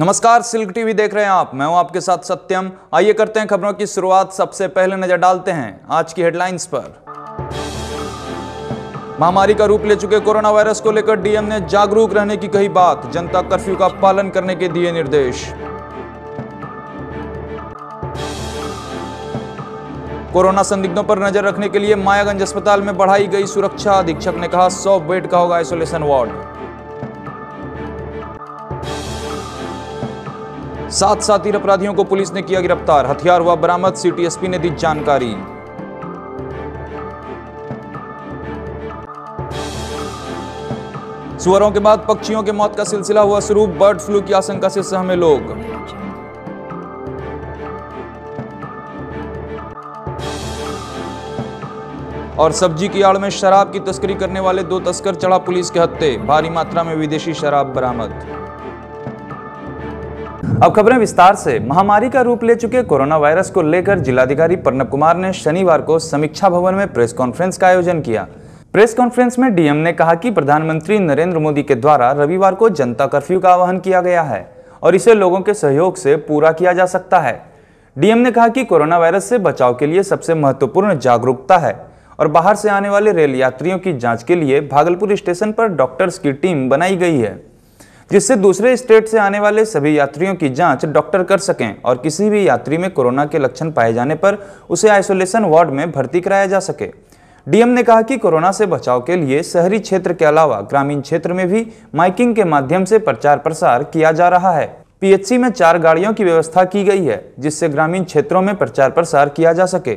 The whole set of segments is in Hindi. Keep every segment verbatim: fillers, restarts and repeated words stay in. नमस्कार, सिल्क टीवी देख रहे हैं आप। मैं हूं आपके साथ सत्यम। आइए करते हैं खबरों की शुरुआत। सबसे पहले नजर डालते हैं आज की हेडलाइंस पर। महामारी का रूप ले चुके कोरोना वायरस को लेकर डीएम ने जागरूक रहने की कही बात, जनता कर्फ्यू का पालन करने के दिए निर्देश। कोरोना संदिग्धों पर नजर रखने के लिए मायागंज अस्पताल में बढ़ाई गई सुरक्षा, अधीक्षक ने कहा सौ बेड का होगा आइसोलेशन वार्ड। सात साथी अपराधियों को पुलिस ने किया गिरफ्तार, हथियार हुआ बरामद, सीटीएसपी ने दी जानकारी। सुअरों के बाद पक्षियों के मौत का सिलसिला हुआ शुरू, बर्ड फ्लू की आशंका से सहमे लोग। और सब्जी की आड़ में शराब की तस्करी करने वाले दो तस्कर चढ़ा पुलिस के हत्थे, भारी मात्रा में विदेशी शराब बरामद। अब खबरें विस्तार से। महामारी का रूप ले चुके कोरोना वायरस को लेकर जिलाधिकारी प्रणव कुमार ने शनिवार को समीक्षा भवन में प्रेस कॉन्फ्रेंस का आयोजन किया। प्रेस कॉन्फ्रेंस में डीएम ने कहा कि प्रधानमंत्री नरेंद्र मोदी के द्वारा रविवार को जनता कर्फ्यू का आह्वान किया गया है और इसे लोगों के सहयोग से पूरा किया जा सकता है। डीएम ने कहा कि कोरोना वायरस से बचाव के लिए सबसे महत्वपूर्ण जागरूकता है और बाहर से आने वाले रेल यात्रियों की जाँच के लिए भागलपुर स्टेशन पर डॉक्टर्स की टीम बनाई गई है, जिससे दूसरे स्टेट से आने वाले सभी यात्रियों की जांच डॉक्टर कर सकें और किसी भी यात्री में कोरोना के लक्षण पाए जाने पर उसे आइसोलेशन वार्ड में भर्ती कराया जा सके। डीएम ने कहा कि कोरोना से बचाव के लिए शहरी क्षेत्र के अलावा ग्रामीण क्षेत्र में भी माइकिंग के माध्यम से प्रचार प्रसार किया जा रहा है। पीएचसी में चार गाड़ियों की व्यवस्था की गई है, जिससे ग्रामीण क्षेत्रों में प्रचार प्रसार किया जा सके।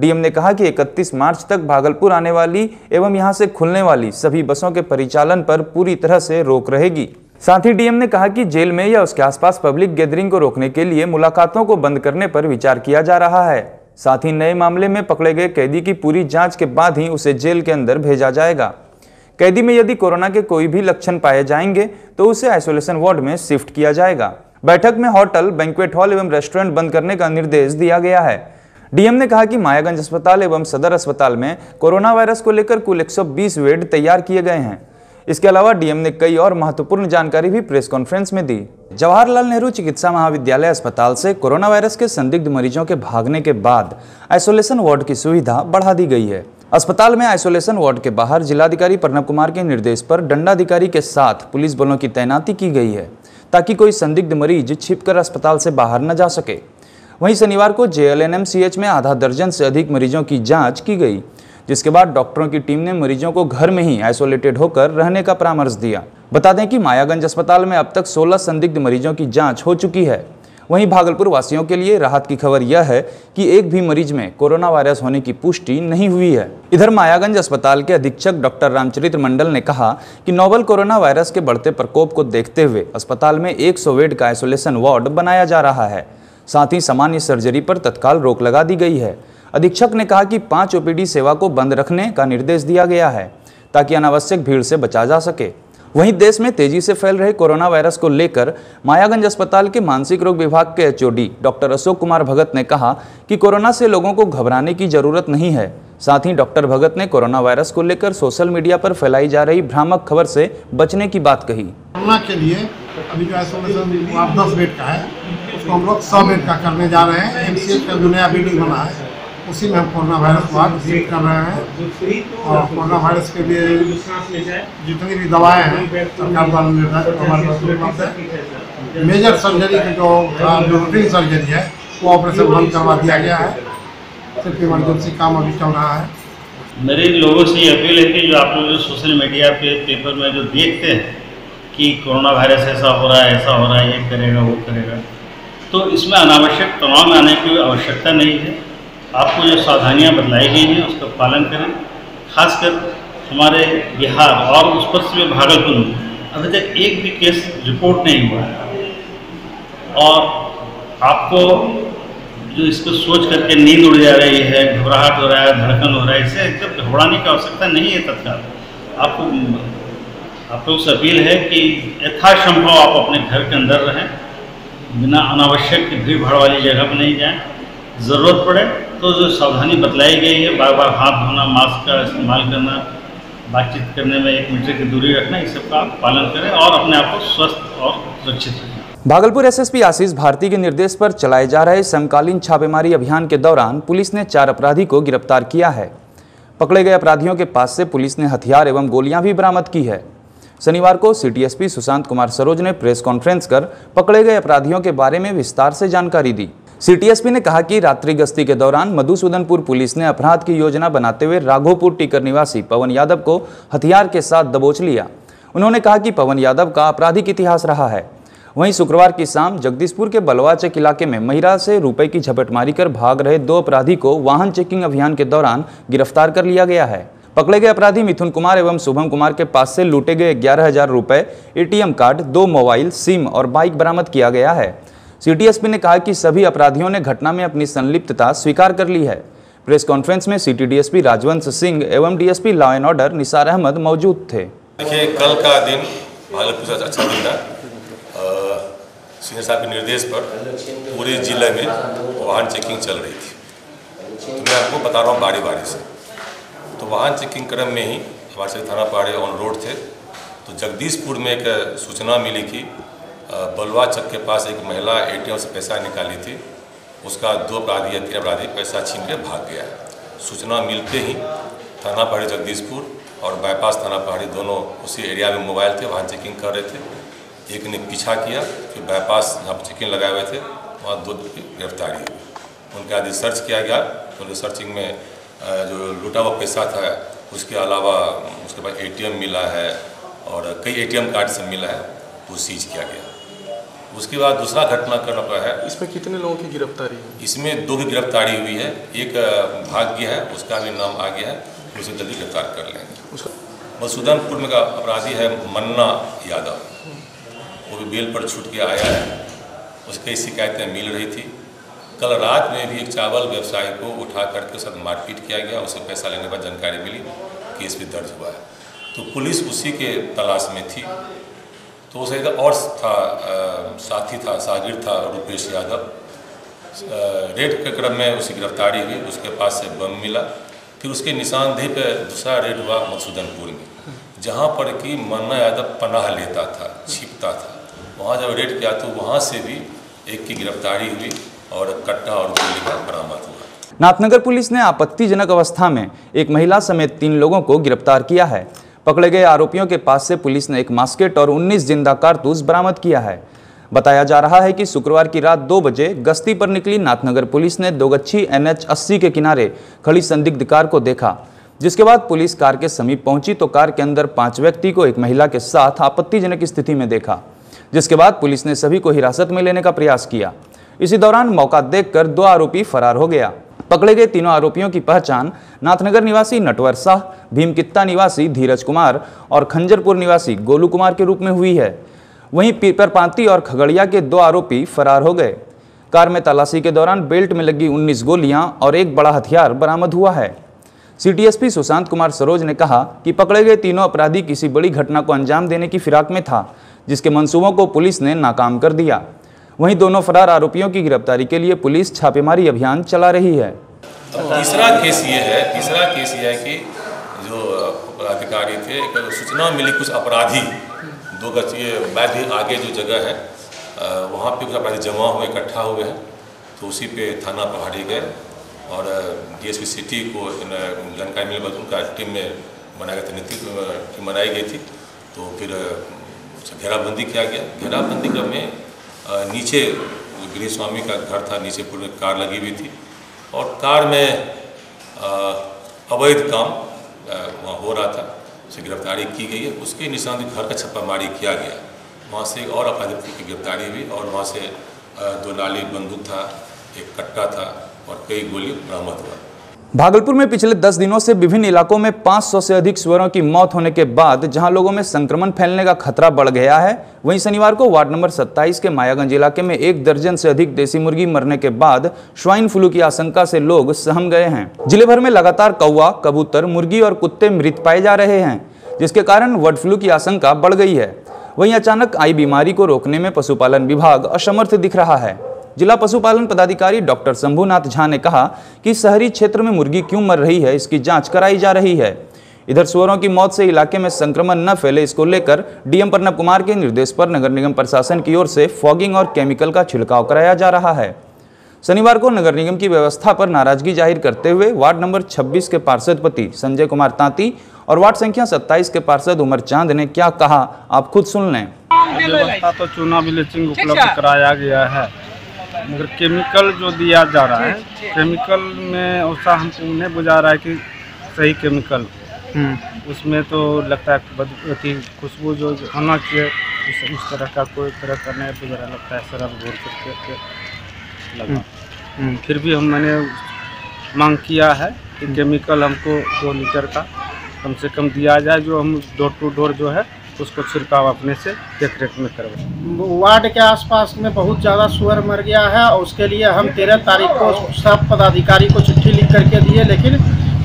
डीएम ने कहा कि इकतीस मार्च तक भागलपुर आने वाली एवं यहाँ से खुलने वाली सभी बसों के परिचालन पर पूरी तरह से रोक रहेगी। साथ ही डीएम ने कहा कि जेल में या उसके आसपास पब्लिक गैदरिंग को रोकने के लिए मुलाकातों को बंद करने पर विचार किया जा रहा है। साथ ही नए मामले में पकड़े गए कैदी की पूरी जांच के बाद ही उसे जेल के अंदर भेजा जाएगा। कैदी में यदि कोरोना के कोई भी लक्षण पाए जाएंगे तो उसे आइसोलेशन वार्ड में शिफ्ट किया जाएगा। बैठक में होटल, बैंक्वेट हॉल एवं रेस्टोरेंट बंद करने का निर्देश दिया गया है। डीएम ने कहा कि मायागंज अस्पताल एवं सदर अस्पताल में कोरोना वायरस को लेकर कुल एक सौ बीस बेड तैयार किए गए हैं। इसके अलावा डीएम ने कई और महत्वपूर्ण जानकारी भी प्रेस कॉन्फ्रेंस में दी। जवाहरलाल नेहरू चिकित्सा महाविद्यालय अस्पताल से कोरोना वायरस के संदिग्ध मरीजों के भागने के बाद आइसोलेशन वार्ड की सुविधा बढ़ा दी गई है। अस्पताल में आइसोलेशन वार्ड के बाहर जिलाधिकारी प्रणव कुमार के निर्देश पर दंडाधिकारी के साथ पुलिस बलों की तैनाती की गई है, ताकि कोई संदिग्ध मरीज छिपकर अस्पताल से बाहर न जा सके। वहीं शनिवार को जेएलएनएमसीएच में आधा दर्जन से अधिक मरीजों की जाँच की गई, जिसके बाद डॉक्टरों की टीम ने मरीजों को घर में ही आइसोलेटेड होकर रहने का परामर्श दिया। बता दें कि मायागंज अस्पताल में अब तक सोलह संदिग्ध मरीजों की जांच हो चुकी है। वहीं भागलपुर वासियों के लिए राहत की खबर यह है कि एक भी मरीज में कोरोना वायरस होने की पुष्टि नहीं हुई है। इधर मायागंज अस्पताल के अधीक्षक डॉक्टर रामचरित्र मंडल ने कहा कि नोवल कोरोना वायरस के बढ़ते प्रकोप को देखते हुए अस्पताल में एक सौ बेड का आइसोलेशन वार्ड बनाया जा रहा है। साथ ही सामान्य सर्जरी पर तत्काल रोक लगा दी गई है। अधीक्षक ने कहा कि पांच ओपीडी सेवा को बंद रखने का निर्देश दिया गया है, ताकि अनावश्यक भीड़ से बचा जा सके। वहीं देश में तेजी से फैल रहे कोरोना वायरस को लेकर मायागंज अस्पताल के मानसिक रोग विभाग के एचओडी डॉक्टर अशोक कुमार भगत ने कहा कि कोरोना से लोगों को घबराने की जरूरत नहीं है। साथ ही डॉक्टर भगत ने कोरोना वायरस को लेकर सोशल मीडिया पर फैलाई जा रही भ्रामक खबर से बचने की बात कही। कोरोना के लिए अभी जो आइसोलेशन दस बेड का है, उसको हम लोग सौ बेड का करने जा रहे हैं। एमसीएच का जो नया बिल्डिंग बना है, उसी में हम कोरोना वायरस वार्ड विजिट कर रहे हैं और कोरोना वायरस के लिए जितनी भी दवाएं हैं सरकार द्वारा निर्धारित है। मेजर सर्जरी की जो रूटीन सर्जरी है वो ऑपरेशन बंद करवा दिया गया है। सिर्फ इमरजेंसी काम अभी चल रहा है। मेरे लोगों से ये अपील है कि जो आप लोग जो सोशल मीडिया पे पेपर में जो देखते हैं कि कोरोना वायरस ऐसा हो रहा है, ऐसा हो रहा है, ये करेगा वो करेगा, तो इसमें अनावश्यक तनाव में आने की आवश्यकता नहीं है। आपको जो सावधानियाँ बतलाई गई हैं उसका पालन करें। खासकर हमारे बिहार और उस पश्चिम भागलपुर में अभी तक एक भी केस रिपोर्ट नहीं हुआ है और आपको जो इसको सोच करके नींद उड़ जा रही है, घबराहट हो रहा है, धड़कन हो रहा है, इससे एकदम घबराने की आवश्यकता नहीं है। तत्काल आपको आप लोग से अपील है कि यथासंभव आप अपने घर के अंदर रहें, बिना अनावश्यक भीड़ भाड़ वाली जगह पर नहीं जाएँ। ज़रूरत पड़े तो जो सावधानी बतलाई गई है, बार बार हाथ धोना, मास्क का इस्तेमाल करना, बातचीत करने में एक मीटर की दूरी रखना, इस सब का पालन करें और अपने आप को स्वस्थ और सुरक्षित रखें। भागलपुर एसएसपी आशीष भारती के निर्देश पर चलाए जा रहे समकालीन छापेमारी अभियान के दौरान पुलिस ने चार अपराधी को गिरफ्तार किया है। पकड़े गए अपराधियों के पास से पुलिस ने हथियार एवं गोलियां भी बरामद की है। शनिवार को सीटीएसपी सुशांत कुमार सरोज ने प्रेस कॉन्फ्रेंस कर पकड़े गए अपराधियों के बारे में विस्तार से जानकारी दी। सीटीएसपी ने कहा कि रात्रि गश्ती के दौरान मधुसुदनपुर पुलिस ने अपराध की योजना बनाते हुए राघोपुर टीकर निवासी पवन यादव को हथियार के साथ दबोच लिया। उन्होंने कहा कि पवन यादव का आपराधिक इतिहास रहा है। वहीं शुक्रवार की शाम जगदीशपुर के बलवा चेक इलाके में महिला से रुपए की झपट मारी कर भाग रहे दो अपराधी को वाहन चेकिंग अभियान के दौरान गिरफ्तार कर लिया गया है। पकड़े गए अपराधी मिथुन कुमार एवं शुभम कुमार के पास से लूटे गए ग्यारह हजार रुपए, एटीएम कार्ड, दो मोबाइल, सिम और बाइक बरामद किया गया है। सीटीएसपी ने कहा कि सभी अपराधियों ने घटना में अपनी संलिप्तता स्वीकार कर ली है। प्रेस कॉन्फ्रेंस में सिटी डीएसपी राजवंश सिंह एवं DSP law and order Nisar Ahmad मौजूद थे। देखिए, कल का दिन भागलपुर अच्छा दिन था। सीनियर साहब के निर्देश पर पूरे जिले में वाहन चेकिंग चल रही थी, तो मैं आपको बता रहा हूँ बारी बारी से। तो वाहन चेकिंग क्रम में ही हमारे से थाना पाड़े ऑन रोड थे, तो जगदीशपुर में एक सूचना मिली कि बलवा चक के पास एक महिला एटीएम से पैसा निकाली थी, उसका दो अपराधी या तीन अपराधी पैसा छीन कर भाग गया। सूचना मिलते ही थाना पाड़े जगदीशपुर और बाईपास थाना पाड़े दोनों उसी एरिया में मोबाइल थे, वाहन चेकिंग कर रहे थे। एक ने पीछा किया, फिर बाईपास जहाँ पर चेकिंग लगाए हुए थे वहाँ दो गिरफ्तारी हुई। उनके आदि सर्च किया गया। उनके सर्चिंग में जो लूटा हुआ पैसा था, उसके अलावा उसके बाद एटीएम मिला है और कई एटीएम कार्ड सब मिला है, वो सीज किया गया। उसके बाद दूसरा घटनाक्रम का है। इसमें कितने लोगों की गिरफ्तारी हुई? इसमें दो की गिरफ्तारी हुई है, एक भाग गया है, उसका भी नाम आ गया है, उसे जल्दी गिरफ्तार कर लेंगे। मधुसुदनपुर में का अपराधी है मन्ना यादव, वो भी बेल पर छूट के आया है। उसकी शिकायतें मिल रही थी। कल रात में भी एक चावल व्यवसायी को उठा करके उसके साथ मारपीट किया गया। उसे पैसा लेने पर जानकारी मिली, केस भी दर्ज हुआ है। तो पुलिस उसी के तलाश में थी। तो उसे एक और था, साथी था, शागिर्द था, रूपेश यादव। रेड के क्रम में उसकी गिरफ्तारी हुई। उसके पास से बम मिला। फिर उसके निशानदेही पर दूसरा रेड हुआ मधुसुदनपुर में, जहाँ पर कि मन्ना यादव पनाह लेता था, छिपता था। वहाँ जब रेड किया तो वहाँ से भी एक की गिरफ्तारी हुई और कट्टा और गोली का बरामद हुआ। नाथनगर पुलिस ने आपत्तिजनक अवस्था में एक महिला समेत तीन लोगों को गिरफ्तार किया है। पकड़े गए आरोपियों के पास से पुलिस ने एक मास्केट और उन्नीस जिंदा कारतूस बरामद किया है। बताया जा रहा है कि शुक्रवार की रात दो बजे गश्ती पर निकली नाथनगर पुलिस ने नवगछिया एनएच अस्सी के किनारे खड़ी संदिग्ध कार को देखा, जिसके बाद पुलिस कार के समीप पहुंची तो कार के अंदर पांच व्यक्ति को एक महिला के साथ आपत्तिजनक स्थिति में देखा, जिसके बाद पुलिस ने सभी को हिरासत में लेने का प्रयास किया। इसी दौरान मौका देखकर दो आरोपी फरार हो गया। पकड़े गए तीनों आरोपियों की पहचान नाथनगर निवासी नटवर शाह, भीमकित्ता निवासी धीरज कुमार और खंजरपुर निवासी गोलू कुमार के रूप में हुई है। वहीं पीपरपाती और खगड़िया के दो आरोपी फरार हो गए। कार में तलाशी के दौरान बेल्ट में लगी उन्नीस गोलियां और एक बड़ा हथियार बरामद हुआ है। सीटीएसपी सुशांत कुमार सरोज ने कहा कि पकड़े गए तीनों अपराधी किसी बड़ी घटना को अंजाम देने की फिराक में था, जिसके मंसूबों को पुलिस ने नाकाम कर दिया। वहीं दोनों फरार आरोपियों की गिरफ्तारी के लिए पुलिस छापेमारी अभियान चला रही है। तीसरा केस ये है, तीसरा केस ये है कि जो अधिकारी थे, सूचना मिली कुछ अपराधी दो गज ये बैठ भी आगे जो जगह है वहाँ पे कुछ अपराधी जमा हुए, इकट्ठा हुए हैं। तो उसी पे थाना पहाड़ी गए और डीएसपी सिटी को जानकारी मिली। बाद उनका टीम में बनाया गया था, नेतृत्व टीम बनाई गई थी। तो फिर घेराबंदी किया गया। घेराबंदी क्रम में नीचे गृह स्वामी का घर था, नीचे पूरे कार लगी हुई थी और कार में अवैध काम वहाँ हो रहा था, उसे गिरफ्तारी की गई है। उसके निशानदेही घर का छापामारी किया गया। वहाँ से और अपराधी की गिरफ्तारी हुई और वहाँ से दो नाली बंदूक था, एक कट्टा था और कई गोली बरामद हुआ। भागलपुर में पिछले दस दिनों से विभिन्न इलाकों में पाँच सौ से अधिक सुअरों की मौत होने के बाद जहाँ लोगों में संक्रमण फैलने का खतरा बढ़ गया है, वहीं शनिवार को वार्ड नंबर सत्ताईस के मायागंज इलाके में एक दर्जन से अधिक देसी मुर्गी मरने के बाद स्वाइन फ्लू की आशंका से लोग सहम गए हैं। जिले भर में लगातार कौवा, कबूतर, मुर्गी और कुत्ते मृत पाए जा रहे हैं, जिसके कारण बर्ड फ्लू की आशंका बढ़ गई है। वहीं अचानक आई बीमारी को रोकने में पशुपालन विभाग असमर्थ दिख रहा है। जिला पशुपालन पदाधिकारी डॉक्टर शंभूनाथ झा ने कहा कि शहरी क्षेत्र में मुर्गी क्यों मर रही है, इसकी जांच कराई जा रही है। इधर सुअरों की मौत से इलाके में संक्रमण न फैले, इसको लेकर डीएम प्रणव कुमार के निर्देश पर नगर निगम प्रशासन की ओर से फॉगिंग और केमिकल का छिड़काव कराया जा रहा है। शनिवार को नगर निगम की व्यवस्था पर नाराजगी जाहिर करते हुए वार्ड नंबर छब्बीस के पार्षद पति संजय कुमार तांती और वार्ड संख्या सत्ताईस के पार्षद उमर चांद ने क्या कहा, आप खुद सुन लें। व्यवस्था तो चूना ब्लीचिंग उपलब्ध कराया गया है, मगर केमिकल जो दिया जा रहा है, केमिकल में ऐसा हमको उन्हें बुझा रहा है कि सही केमिकल, उसमें तो लगता है खुशबू जो होना चाहिए उस, उस तरह का कोई तरह का नहीं बुझा लगता है, शराब घोल करके लगा। फिर भी हम मैंने मांग किया है कि केमिकल हमको दो लीटर का कम से कम दिया जाए, जो हम डोर टू डोर जो है उसको छिड़काव अपने से देख रेख में करवाएं। वार्ड के आसपास में बहुत ज़्यादा सुअर मर गया है और उसके लिए हम तेरह तारीख को सब पदाधिकारी को चिट्ठी लिख करके दिए, लेकिन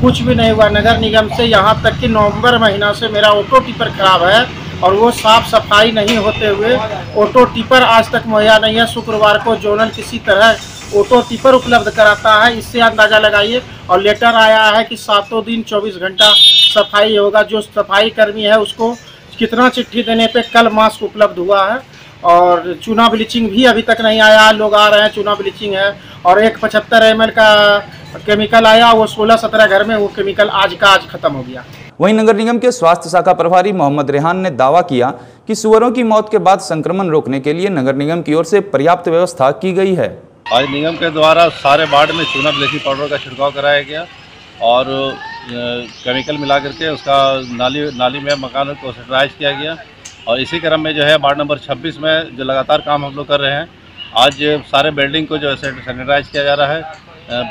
कुछ भी नहीं हुआ नगर निगम से। यहाँ तक कि नवंबर महीना से मेरा ऑटो टिपर खराब है और वो साफ सफाई नहीं होते हुए ऑटो टिपर आज तक मुहैया नहीं है। शुक्रवार को जोनल किसी तरह ऑटो टिपर उपलब्ध कराता है, इससे अंदाज़ा लगाइए। और लेटर आया है कि सातों दिन चौबीस घंटा सफाई होगा, जो सफाई कर्मी है उसको कितना चिट्ठी देने पे कल मास्क उपलब्ध हुआ है। और चूना ब्लीचिंग भी अभी तक नहीं आया, लोग आ रहे हैं, चूना ब्लीचिंग है। और एक पचहत्तर एम एल का केमिकल आया, वो सोलह सत्रह घर में वो केमिकल आज का आज खत्म हो गया। वहीं नगर निगम के स्वास्थ्य शाखा प्रभारी मोहम्मद रेहान ने दावा किया कि सुअरों की मौत के बाद संक्रमण रोकने के लिए नगर निगम की ओर से पर्याप्त व्यवस्था की गई है। आज निगम के द्वारा सारे वार्ड में चूना ब्लीचिंग पाउडर का छिड़काव कराया गया और केमिकल मिला करके उसका नाली नाली में मकान को सैनिटाइज किया गया। और इसी क्रम में जो है वार्ड नंबर छब्बीस में जो लगातार काम हम लोग कर रहे हैं, आज सारे बिल्डिंग को जो है सैनिटाइज किया जा रहा है,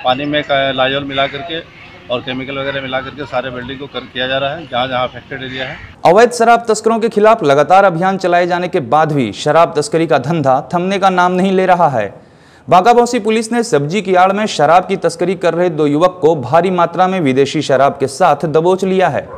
पानी में लाइजोल मिला करके और केमिकल वगैरह मिला करके सारे बिल्डिंग को कर किया जा रहा है जहाँ जहाँ अफेक्टेड एरिया है। अवैध शराब तस्करों के खिलाफ लगातार अभियान चलाए जाने के बाद भी शराब तस्करी का धंधा थमने का नाम नहीं ले रहा है। बांकाबौसी पुलिस ने सब्जी की आड़ में शराब की तस्करी कर रहे दो युवक को भारी मात्रा में विदेशी शराब के साथ दबोच लिया है।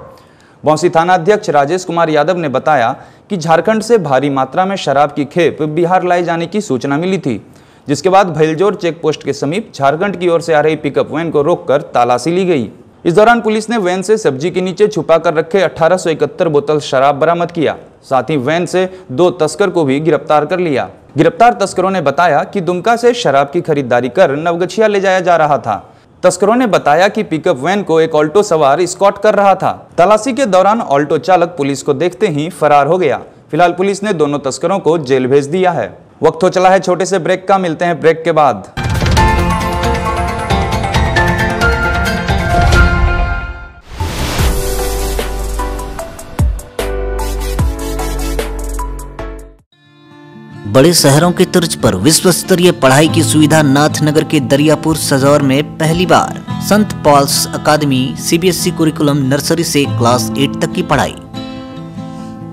बौसी थाना अध्यक्ष राजेश कुमार यादव ने बताया कि झारखंड से भारी मात्रा में शराब की खेप बिहार लाए जाने की सूचना मिली थी, जिसके बाद भैलजोर चेकपोस्ट के समीप झारखंड की ओर से आ रही पिकअप वैन को रोककर तालाशी ली गई। इस दौरान पुलिस ने वैन से सब्जी के नीचे छुपा कर रखे अठारह सौ इकहत्तर बोतल शराब बरामद किया, साथ ही वैन से दो तस्कर को भी गिरफ्तार कर लिया। गिरफ्तार तस्करों ने बताया कि दुमका से शराब की खरीदारी कर नवगछिया ले जाया जा रहा था। तस्करों ने बताया कि पिकअप वैन को एक ऑल्टो सवार स्कॉट कर रहा था। तलाशी के दौरान ऑल्टो चालक पुलिस को देखते ही फरार हो गया। फिलहाल पुलिस ने दोनों तस्करों को जेल भेज दिया है। वक्त हो चला है छोटे से ब्रेक का, मिलते हैं ब्रेक के बाद। बड़े शहरों के तर्ज पर विश्व स्तरीय पढ़ाई की सुविधा नाथनगर के दरियापुर सजौर में पहली बार संत Paul's academy CBSE curriculum nursery से क्लास आठ तक की पढ़ाई,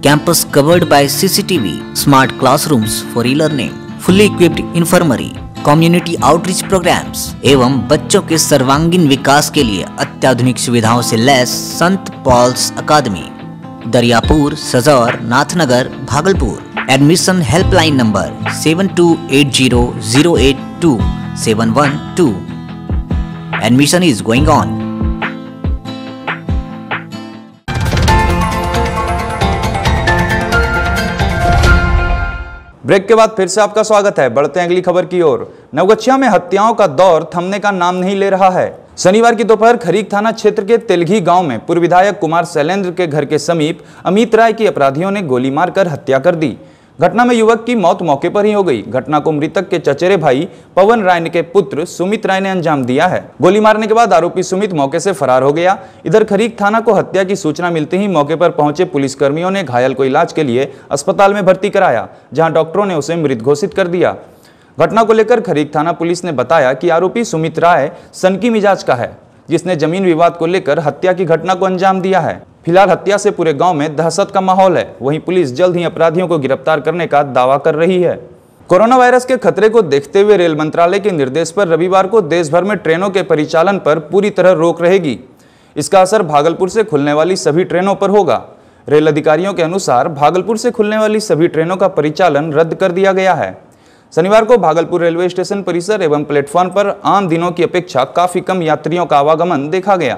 campus covered by CCTV, smart classrooms for E learning, fully equipped infirmary, community outreach programmes एवं बच्चों के सर्वांगीण विकास के लिए अत्याधुनिक सुविधाओं से लैस संत Paul's academy Dariyapur Sajaur Nathnagar Bhagalpur. Admission helpline number seven two eight zero zero eight two seven one two. Admission is going on. Break के बाद फिर से आपका स्वागत है। बढ़ते हैं अगली खबर की ओर। नवगछिया में हत्याओं का दौर थमने का नाम नहीं ले रहा है। शनिवार की दोपहर खरीक थाना क्षेत्र के तेलघी गांव में पूर्व विधायक कुमार शैलेंद्र के घर के समीप अमित राय की अपराधियों ने गोली मारकर हत्या कर दी। घटना में युवक की मौत मौके पर ही हो गई। घटना को मृतक के चचेरे भाई पवन राय के पुत्र सुमित राय ने अंजाम दिया है। गोली मारने के बाद आरोपी सुमित मौके से फरार हो गया। इधर खरीक थाना को हत्या की सूचना मिलते ही मौके पर पहुंचे पुलिसकर्मियों ने घायल को इलाज के लिए अस्पताल में भर्ती कराया, जहां डॉक्टरों ने उसे मृत घोषित कर दिया। घटना को लेकर खरीक थाना पुलिस ने बताया कि आरोपी सुमित राय सनकी मिजाज का है, जिसने जमीन विवाद को लेकर हत्या की घटना को अंजाम दिया है। फिलहाल हत्या से पूरे गांव में दहशत का माहौल है। वहीं पुलिस जल्द ही अपराधियों को गिरफ्तार करने का दावा कर रही है। कोरोना वायरस के खतरे को देखते हुए रेल मंत्रालय के निर्देश पर रविवार को देश भर में ट्रेनों के परिचालन पर पूरी तरह रोक रहेगी। इसका असर भागलपुर से खुलने वाली सभी ट्रेनों पर होगा। रेल अधिकारियों के अनुसार भागलपुर से खुलने वाली सभी ट्रेनों का परिचालन रद्द कर दिया गया है। शनिवार को भागलपुर रेलवे स्टेशन परिसर एवं प्लेटफॉर्म पर आम दिनों की अपेक्षा काफी कम यात्रियों का आवागमन देखा गया।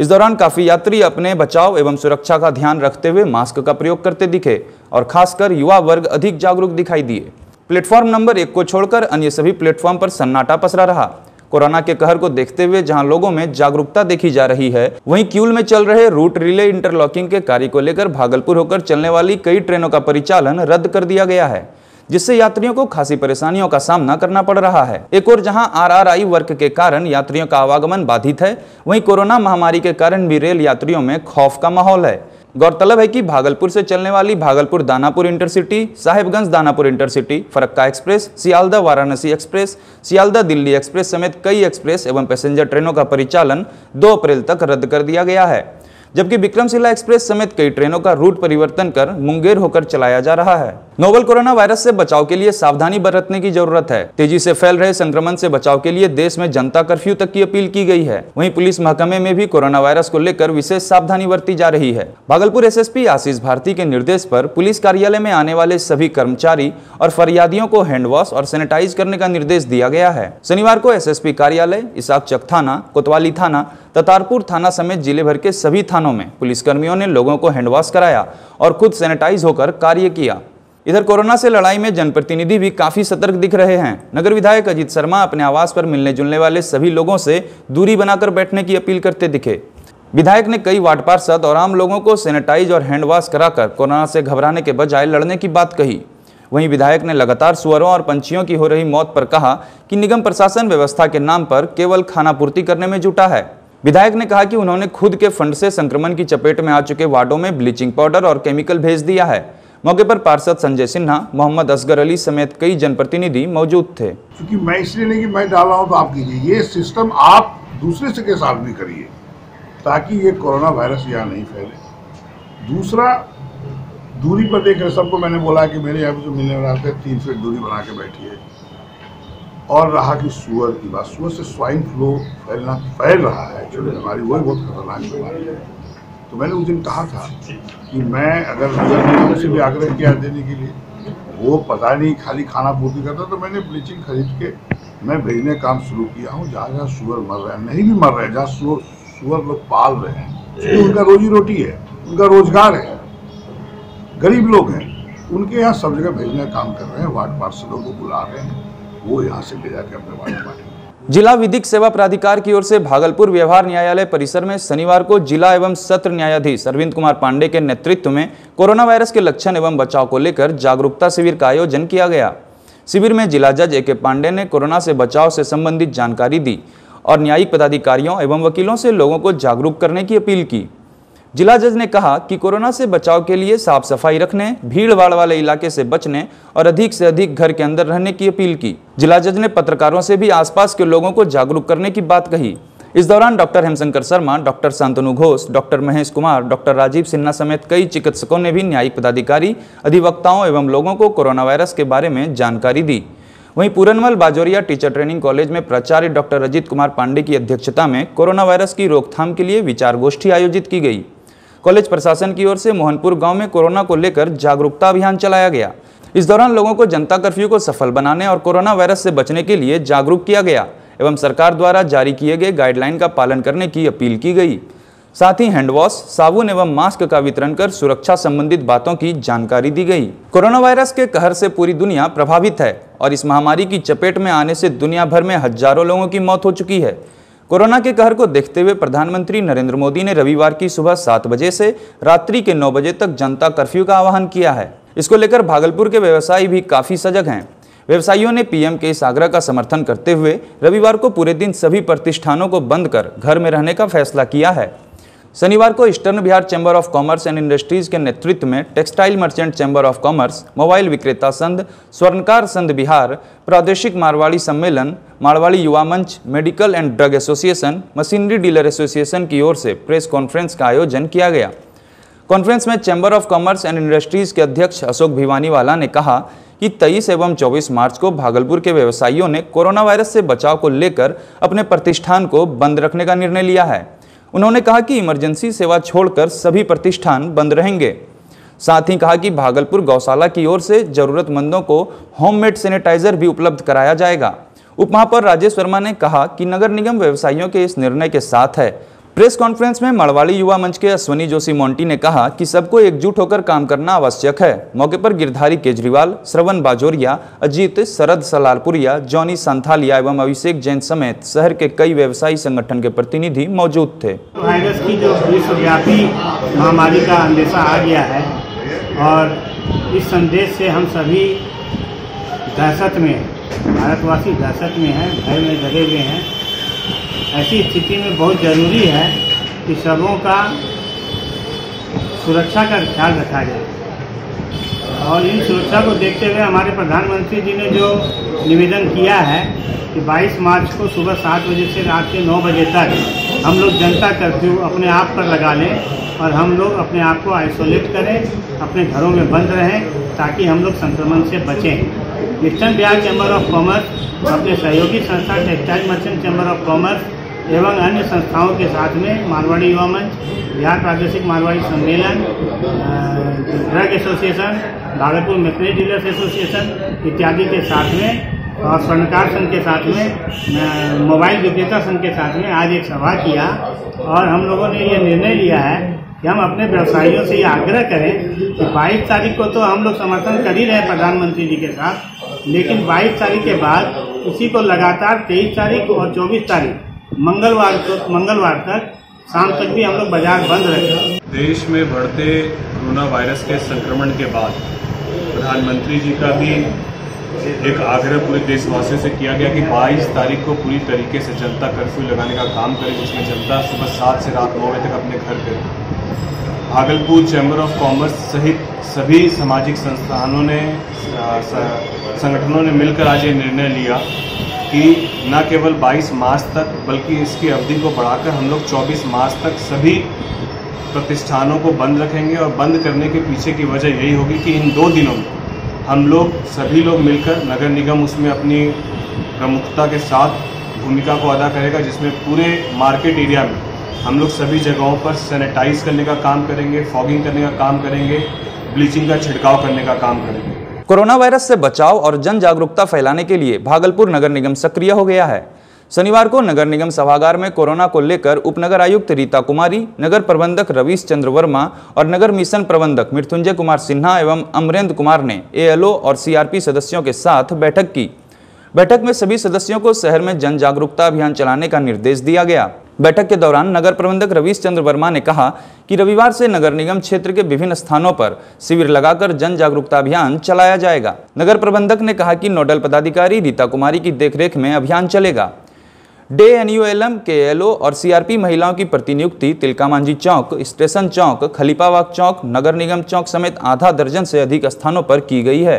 इस दौरान काफी यात्री अपने बचाव एवं सुरक्षा का ध्यान रखते हुए मास्क का प्रयोग करते दिखे और खासकर युवा वर्ग अधिक जागरूक दिखाई दिए। प्लेटफॉर्म नंबर एक को छोड़कर अन्य सभी प्लेटफॉर्म पर सन्नाटा पसरा रहा। कोरोना के कहर को देखते हुए जहां लोगों में जागरूकता देखी जा रही है, वहीं किऊल में चल रहे रूट रिले इंटरलॉकिंग के कार्य को लेकर भागलपुर होकर चलने वाली कई ट्रेनों का परिचालन रद्द कर दिया गया है, जिससे यात्रियों को खासी परेशानियों का सामना करना पड़ रहा है। एक और जहां आरआरआई वर्क के कारण यात्रियों का आवागमन बाधित है, वहीं कोरोना महामारी के कारण भी रेल यात्रियों में खौफ का माहौल है। गौरतलब है कि भागलपुर से चलने वाली Bhagalpur Danapur intercity, Sahibganj Danapur intercity, Farakka express, Sealdah Varanasi express, Sealdah Delhi express समेत कई एक्सप्रेस एवं पैसेंजर ट्रेनों का परिचालन दो अप्रैल तक रद्द कर दिया गया है, जबकि विक्रमशिला एक्सप्रेस समेत कई ट्रेनों का रूट परिवर्तन कर मुंगेर होकर चलाया जा रहा है। नोवल कोरोना वायरस से बचाव के लिए सावधानी बरतने की जरूरत है। तेजी से फैल रहे संक्रमण से बचाव के लिए देश में जनता कर्फ्यू तक की अपील की गई है। वहीं पुलिस महकमे में भी कोरोना वायरस को लेकर विशेष सावधानी बरती जा रही है। भागलपुर एसएसपी आशीष भारती के निर्देश पर पुलिस कार्यालय में आने वाले सभी कर्मचारी और फरियादियों को हैंडवॉश और सैनिटाइज करने का निर्देश दिया गया है। शनिवार को एसएसपी कार्यालय, इसाकचक थाना, कोतवाली थाना, ततारपुर थाना समेत जिले भर के सभी थानों में पुलिसकर्मियों ने लोगों को हैंडवॉश कराया और खुद सैनिटाइज होकर कार्य किया। इधर कोरोना से लड़ाई में जनप्रतिनिधि भी काफी सतर्क दिख रहे हैं। नगर विधायक अजित शर्मा अपने आवास पर मिलने जुलने वाले सभी लोगों से दूरी बनाकर बैठने की अपील करते दिखे। विधायक ने कई वार्ड पार्षद और आम लोगों को सैनिटाइज और हैंडवॉश कराकर कोरोना से घबराने के बजाय लड़ने की बात कही। वहीं विधायक ने लगातार सुअरों और पंछियों की हो रही मौत पर कहा कि निगम प्रशासन व्यवस्था के नाम पर केवल खाना पूर्ति करने में जुटा है। विधायक ने कहा कि उन्होंने खुद के फंड से संक्रमण की चपेट में आ चुके वार्डों में ब्लीचिंग पाउडर और केमिकल भेज दिया है। मौके पर पार्षद संजय सिन्हा, मोहम्मद असगर अली समेत कई जनप्रतिनिधि मौजूद थे। क्योंकि मैं इसलिए नहीं कि मैं डाला हूं तो आप कीजिए, ये सिस्टम आप दूसरे से के साथ भी करिए ताकि ये कोरोना वायरस यहाँ नहीं फैले। दूसरा, दूरी पर देख रहे सबको मैंने बोला कि मेरे यहाँ जो मिलने वाले तीन फीट दूरी बना के बैठिए। और रहा कि सुअर की बात, सुअर से स्वाइन फ्लू फैलना फैल रहा है, एक्चुअली हमारी वही बहुत खतरनाक बीमारी है। तो मैंने उस दिन कहा था कि मैं अगर उनसे भी आग्रह किया देने के लिए, वो पता नहीं खाली खाना पूर्ति करता, तो मैंने ब्लीचिंग खरीद के मैं भेजने काम शुरू किया हूँ जहाँ जहाँ सुअर मर रहे हैं, नहीं भी मर रहे हैं, जहाँ सुअर सुअर लोग पाल रहे हैं। उनका रोजी रोटी है, उनका रोजगार है, गरीब लोग हैं, उनके यहाँ सब जगह भेजने का काम कर रहे हैं। वार्ड पार्षदों को बुला रहे हैं, वो यहाँ से ले जाकर अपने वार्ड में। जिला विधिक सेवा प्राधिकार की ओर से भागलपुर व्यवहार न्यायालय परिसर में शनिवार को जिला एवं सत्र न्यायाधीश अरविंद कुमार पांडे के नेतृत्व में कोरोना वायरस के लक्षण एवं बचाव को लेकर जागरूकता शिविर का आयोजन किया गया। शिविर में जिला जज ए के पांडे ने कोरोना से बचाव से संबंधित जानकारी दी और न्यायिक पदाधिकारियों एवं वकीलों से लोगों को जागरूक करने की अपील की। जिला जज ने कहा कि कोरोना से बचाव के लिए साफ सफाई रखने, भीड़ भाड़ वाले इलाके से बचने और अधिक से अधिक घर के अंदर रहने की अपील की। जिला जज ने पत्रकारों से भी आसपास के लोगों को जागरूक करने की बात कही। इस दौरान doctor Hemshankar Sharma, doctor Shantanu Ghosh, doctor Mahesh Kumar, doctor Rajiv Sinha समेत कई चिकित्सकों ने भी न्यायिक पदाधिकारी, अधिवक्ताओं एवं लोगों को कोरोना वायरस के बारे में जानकारी दी। वहीं Puranmal Bajoria teacher training college में प्राचार्य डॉक्टर अजित कुमार पांडे की अध्यक्षता में कोरोना वायरस की रोकथाम के लिए विचार गोष्ठी आयोजित की गई। कॉलेज प्रशासन की ओर से मोहनपुर गांव में कोरोना को लेकर जागरूकता अभियान चलाया गया। इस दौरान लोगों को जनता कर्फ्यू को सफल बनाने और कोरोना वायरस से बचने के लिए जागरूक किया गया एवं सरकार द्वारा जारी किए गए गाइडलाइन का पालन करने की अपील की गई। साथ ही हैंडवॉश, साबुन एवं मास्क का वितरण कर सुरक्षा संबंधित बातों की जानकारी दी गई। कोरोना वायरस के कहर से पूरी दुनिया प्रभावित है और इस महामारी की चपेट में आने से दुनिया भर में हजारों लोगों की मौत हो चुकी है। कोरोना के कहर को देखते हुए प्रधानमंत्री नरेंद्र मोदी ने रविवार की सुबह सात बजे से रात्रि के नौ बजे तक जनता कर्फ्यू का आह्वान किया है। इसको लेकर भागलपुर के व्यवसायी भी काफी सजग हैं। व्यवसायियों ने पीएम के इस आग्रह का समर्थन करते हुए रविवार को पूरे दिन सभी प्रतिष्ठानों को बंद कर घर में रहने का फैसला किया है। शनिवार को eastern Bihar chamber of commerce and industries के नेतृत्व में textile merchant chamber of commerce, mobile विक्रेता संघ, स्वर्णकार संघ बिहार, प्रादेशिक मारवाड़ी सम्मेलन, Marwari Yuva Manch, medical and drug association, machinery dealer association की ओर से प्रेस कॉन्फ्रेंस का आयोजन किया गया। कॉन्फ्रेंस में chamber of commerce and industries के अध्यक्ष अशोक भिवानीवाला ने कहा कि तेईस एवं चौबीस मार्च को भागलपुर के व्यवसायियों ने कोरोना वायरस से बचाव को लेकर अपने प्रतिष्ठान को बंद रखने का निर्णय लिया है। उन्होंने कहा कि इमरजेंसी सेवा छोड़कर सभी प्रतिष्ठान बंद रहेंगे। साथ ही कहा कि भागलपुर गौशाला की ओर से जरूरतमंदों को होममेड सैनिटाइजर भी उपलब्ध कराया जाएगा। उपमहापौर राजेश वर्मा ने कहा कि नगर निगम व्यवसायियों के इस निर्णय के साथ है। प्रेस कॉन्फ्रेंस में मारवाड़ी युवा मंच के अश्वनी जोशी मोंटी ने कहा कि सबको एकजुट होकर काम करना आवश्यक है। मौके पर गिरधारी केजरीवाल, श्रवण बाजोरिया, अजीत शरद सलारपुरिया, जॉनी संथालिया एवं अभिषेक जैन समेत शहर के कई व्यवसायी संगठन के प्रतिनिधि मौजूद थे। वायरस की जो विश्वव्यापी महामारी का अंदेशा आ गया है और इस संदेश से हम सभी दहशत में हैं, भारतवासी दहशत में हैं, भय में डरे हुए हैं। ऐसी स्थिति में बहुत ज़रूरी है कि सबों का सुरक्षा का ख्याल रखा जाए और इन सुरक्षा को देखते हुए हमारे प्रधानमंत्री जी ने जो निवेदन किया है कि बाईस मार्च को सुबह सात बजे से रात के नौ बजे तक हम लोग जनता कर्फ्यू अपने आप पर लगा लें और हम लोग अपने आप को आइसोलेट करें, अपने घरों में बंद रहें ताकि हम लोग संक्रमण से बचें। Distance Bihar chamber of commerce अपने सहयोगी संस्था textile merchant chamber of commerce एवं अन्य संस्थाओं के साथ में मारवाड़ी युवा मंच, बिहार प्रादेशिक मारवाड़ी सम्मेलन, ड्रग एसोसिएशन, भागलपुर मछली डीलर्स एसोसिएशन इत्यादि के साथ में और स्वर्णकार संघ के साथ में, मोबाइल विक्रेता संघ के साथ में आज एक सभा किया और हम लोगों ने ये निर्णय लिया है कि हम अपने व्यवसायियों से ये आग्रह करें कि बाईस तारीख को तो हम लोग समर्थन कर ही रहे हैं प्रधानमंत्री जी के साथ, लेकिन बाईस तारीख के बाद उसी को लगातार तेईस तारीख और चौबीस तारीख मंगलवार को मंगलवार तक शाम तक भी हम लोग बाजार बंद रखें। देश में बढ़ते कोरोना वायरस के संक्रमण के बाद प्रधानमंत्री जी का भी एक आग्रह पूरे देशवासियों से किया गया कि बाईस तारीख को पूरी तरीके से जनता कर्फ्यू लगाने का काम करे, जिसमें जनता सुबह सात से रात नौ बजे तक अपने घर पर। भागलपुर चैम्बर ऑफ कॉमर्स सहित सभी सामाजिक संस्थानों ने संगठनों ने मिलकर आज ये निर्णय लिया कि न केवल बाईस मार्च तक बल्कि इसकी अवधि को बढ़ाकर हम लोग चौबीस मार्च तक सभी प्रतिष्ठानों को बंद रखेंगे और बंद करने के पीछे की वजह यही होगी कि इन दो दिनों में हम लोग सभी लोग मिलकर नगर निगम उसमें अपनी प्रमुखता के साथ भूमिका को अदा करेगा, जिसमें पूरे मार्केट एरिया में हम लोग सभी जगहों पर सैनिटाइज करने का काम करेंगे, फॉगिंग करने का काम करेंगे, ब्लीचिंग का छिड़काव करने का काम करेंगे। कोरोना वायरस से बचाव और जन जागरूकता फैलाने के लिए भागलपुर नगर निगम सक्रिय हो गया है। शनिवार को नगर निगम सभागार में कोरोना को लेकर उपनगर आयुक्त रीता कुमारी, नगर प्रबंधक रवीश चंद्र वर्मा और नगर मिशन प्रबंधक मृत्युंजय कुमार सिन्हा एवं अमरेंद्र कुमार ने एएलओ और सीआरपी सदस्यों के साथ बैठक की। बैठक में सभी सदस्यों को शहर में जन जागरूकता अभियान चलाने का निर्देश दिया गया। बैठक के दौरान नगर प्रबंधक रवीश चंद्र वर्मा ने कहा कि रविवार से नगर निगम क्षेत्र के विभिन्न स्थानों पर शिविर लगाकर जन जागरूकता अभियान चलाया जाएगा। नगर प्रबंधक ने कहा कि नोडल पदाधिकारी रीता कुमारी की देखरेख में अभियान चलेगा। डे एनयूएलएम के एलओ और सीआरपी महिलाओं की प्रतिनियुक्ति तिलकामांझी चौक, स्टेशन चौक, खलीफाबाग चौक, नगर निगम चौक समेत आधा दर्जन से अधिक स्थानों पर की गई है,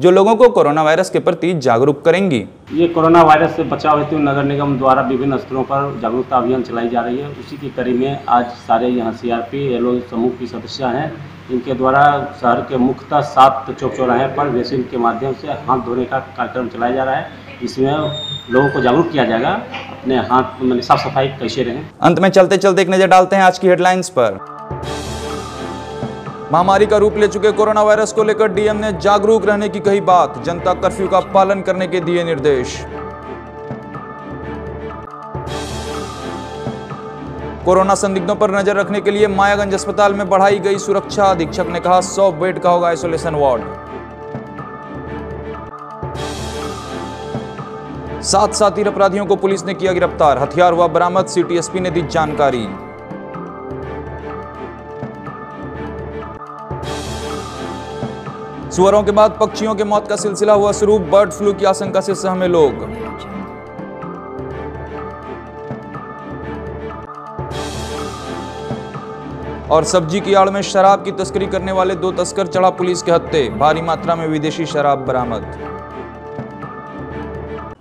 जो लोगों को कोरोना वायरस के प्रति जागरूक करेंगी। ये कोरोना वायरस से बचाव हेतु नगर निगम द्वारा विभिन्न स्तरों पर जागरूकता अभियान चलाई जा रही है। उसी की कड़ी में आज सारे यहाँ सीआरपी एलओ समूह की सदस्य हैं, इनके द्वारा शहर के मुख्यतः सात चौक चौराहे पर वैक्सीन के माध्यम से हाथ धोने का कार्यक्रम चलाया जा रहा है। इसमें लोगों को जागरूक किया जाएगा अपने हाथ में साफ सफाई कैसे रहे। अंत में चलते चलते एक नजर डालते हैं आज की हेडलाइंस पर। महामारी का रूप ले चुके कोरोना वायरस को लेकर डीएम ने जागरूक रहने की कही बात, जनता कर्फ्यू का पालन करने के दिए निर्देश। कोरोना संदिग्धों पर नजर रखने के लिए मायागंज अस्पताल में बढ़ाई गई सुरक्षा, अधीक्षक ने कहा सौ बेड का होगा आइसोलेशन वार्ड। सात साथी अपराधियों को पुलिस ने किया गिरफ्तार, हथियार हुआ बरामद, सीटीएसपी ने दी जानकारी। सुअरों के बाद पक्षियों के मौत का सिलसिला हुआ शुरू, बर्ड फ्लू की आशंका से सहमे लोग। और सब्जी की आड़ में शराब की तस्करी करने वाले दो तस्कर चढ़ा पुलिस के हत्थे, भारी मात्रा में विदेशी शराब बरामद।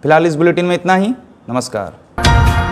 फिलहाल इस बुलेटिन में इतना ही, नमस्कार।